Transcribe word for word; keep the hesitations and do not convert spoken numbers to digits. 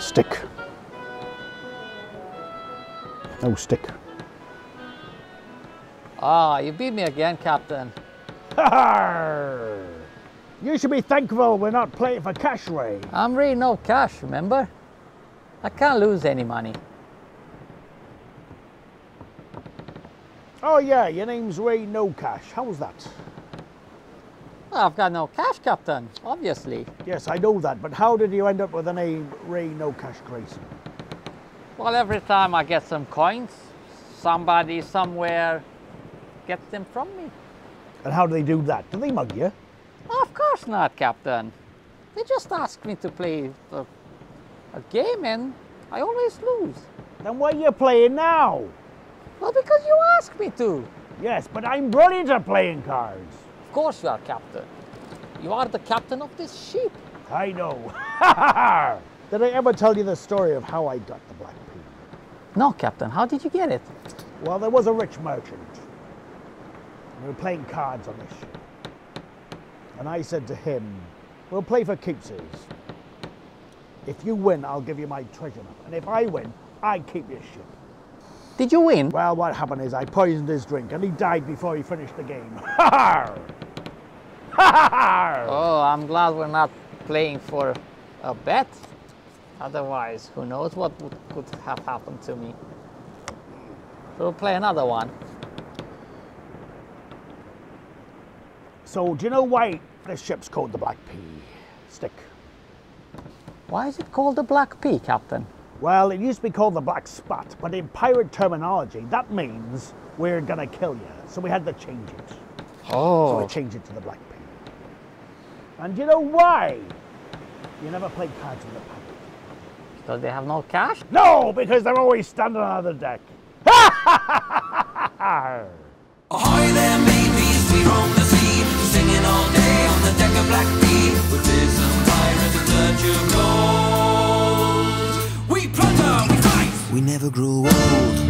stick. No stick. Ah, oh, you beat me again, Captain. You should be thankful we're not playing for cash, Ray. I'm Ray No Cash, remember? I can't lose any money. Oh yeah, your name's Ray No Cash. How's that? Well, I've got no cash, Captain, obviously. Yes, I know that, but how did you end up with the name Ray No Cash Grayson? Well, every time I get some coins, somebody somewhere gets them from me. And how do they do that? Do they mug you? Oh, of course not, Captain. They just ask me to play a, a game and I always lose. Then why are you playing now? Well, because you asked me to. Yes, but I'm brilliant at playing cards. Of course you are, Captain. You are the captain of this ship. I know. Did I ever tell you the story of how I got the Black Pea? No, Captain. How did you get it? Well, there was a rich merchant. We were playing cards on this ship. And I said to him, we'll play for keepsies. If you win, I'll give you my treasure map. And if I win, I keep your ship. Did you win? Well, what happened is I poisoned his drink and he died before he finished the game. Ha ha! Ha ha! Oh, I'm glad we're not playing for a bet. Otherwise, who knows what would, could have happened to me. We'll play another one. So, do you know why this ship's called the Black Pea? Stick. Why is it called the Black Pea, Captain? Well, it used to be called the Black Spot, but in pirate terminology, that means we're gonna kill you. So we had to change it. Oh. So we changed it to the Black Pea. And you know why? You never played cards with the pirate. Because they have no cash? No, because they're always standing on the deck. Ahoy there, mateys, we're on the sea, singing all day on the deck of Black Pea. With this and pirate and virtue gold. We plunder, we fight, we never grow old.